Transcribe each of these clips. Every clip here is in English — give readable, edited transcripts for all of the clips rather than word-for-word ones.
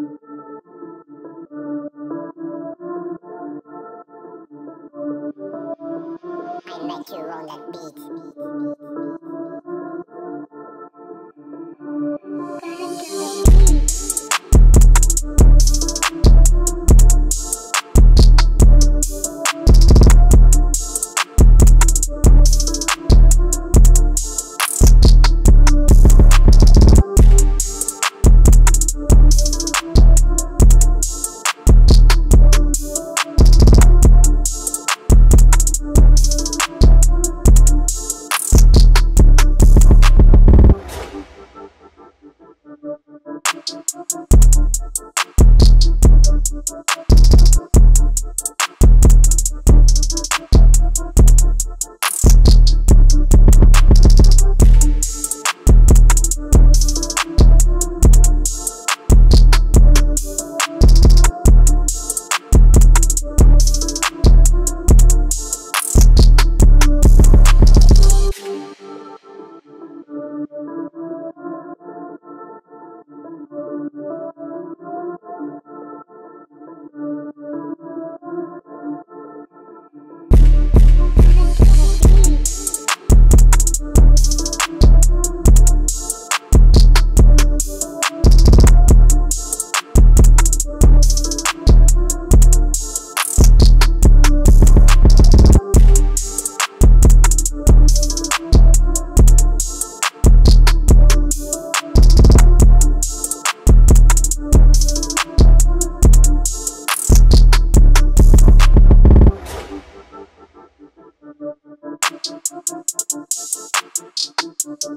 Make you on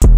that